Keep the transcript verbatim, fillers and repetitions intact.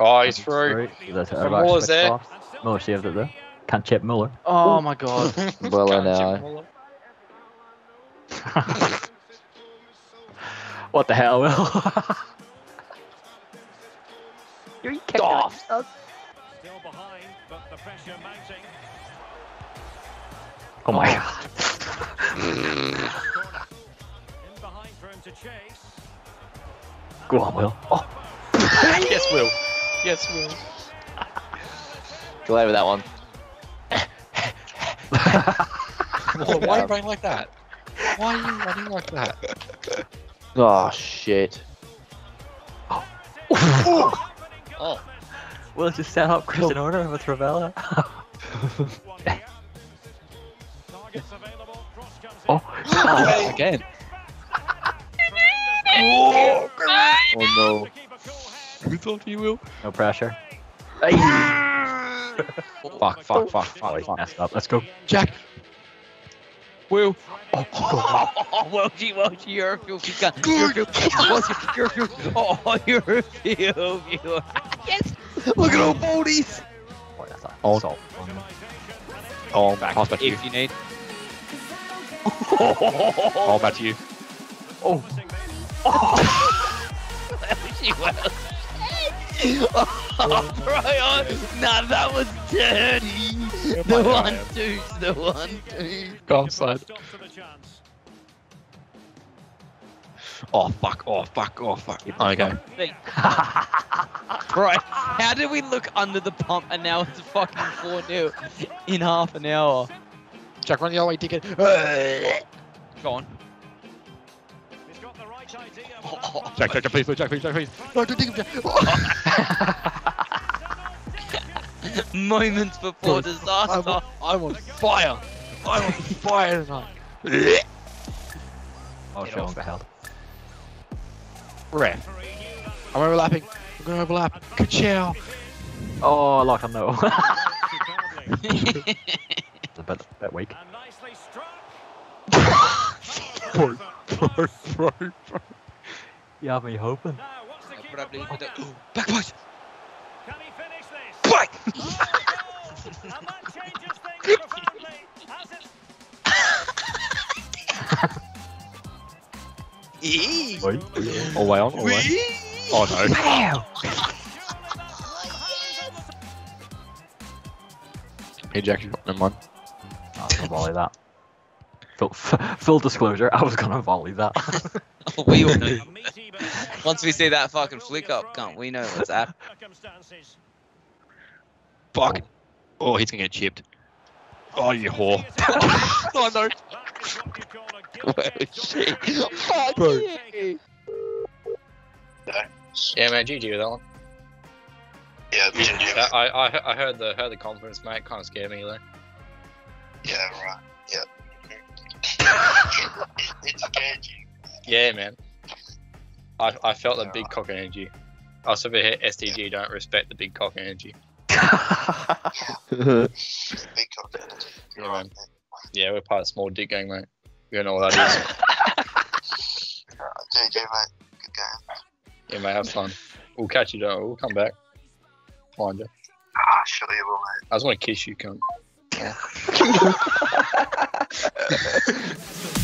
Oh, he's through. Muller's there. Muller saved it there. Can't chip Muller. Oh Ooh. my god. Well, I know. What the hell, Will? You're kicked off. Still behind, but the pressure mounting. Oh my god. In behind for him to chase. Go on, Will. Oh. Yes, Will. Yes, Will. Go over that one. Well, why are you running like that? Why are you running like that? Oh, shit. Oh. Oh. Oh. Will just set up Chris in order with Ravella. Oh, oh. Again. Oh, oh no. We thought he will. No pressure. Fuck, fuck, fuck, fuck, fuck. Messed up. Let's go. Jack. Will. Oh, oh, oh, Wilkie, Wilkie, you're a filthy gun. You're a filthy gun. Oh, you're a filthy gun. Yes. Look at all bodies. Oh, that's an assault. Oh, back. Pass back to you. If you need. Oh, back to you. Oh. Oh. She was. Oh, Brian! Nah, that was dirty! The one two's the one two. Go offside. Oh fuck, oh fuck, oh fuck. There we go. Right, how did we look under the pump and now it's a fucking four nil in half an hour? Jack, run the other way, dickhead. Go on. Oh, oh. Jack, Jack, Jack, please, Jack, please, Jack, please. No, don't dig him, Jack. Oh. Moments before disaster. I'm, I'm on fire. I'm on fire tonight. Oh, shit, I'm held. Ref. I'm overlapping. I'm going to overlap. Ka-chow. Oh, like I'm no. It's a bit, a bit weak. Bro, bro, bro, bro. You have me hoping. Probably oh. Oh. Back push! Can he finish this? Back! And that changes things profoundly. Has it? Oi, all way on, all way. Oh no. Bam! Hey Jack, you've got them on. I can volley that. Full, full disclosure, I was gonna volley that. Oh, we all know. Once we see that fucking flick up, can't we know what's happening? Fuck. Oh, he's gonna get chipped. Oh, you whore. Oh no. Oh, shit. Fuck you. Yeah, man, G G with that one. Yeah, yeah. I, I, I heard the heard the confidence, mate. Kind of scared me though. Yeah, right. Yeah. It scared you. Yeah, man. I I felt the yeah, big right. cock energy. I also hear S D G don't respect the big cock energy. Big cock energy. Yeah, man. Yeah, we're part of small dick gang, mate. You don't know what that is. J J, mate. Good game. Yeah, mate. Have fun. We'll catch you, don't we? We'll come back. Find you. Ah, sure you will, mate. I just want to kiss you, cunt. Yeah.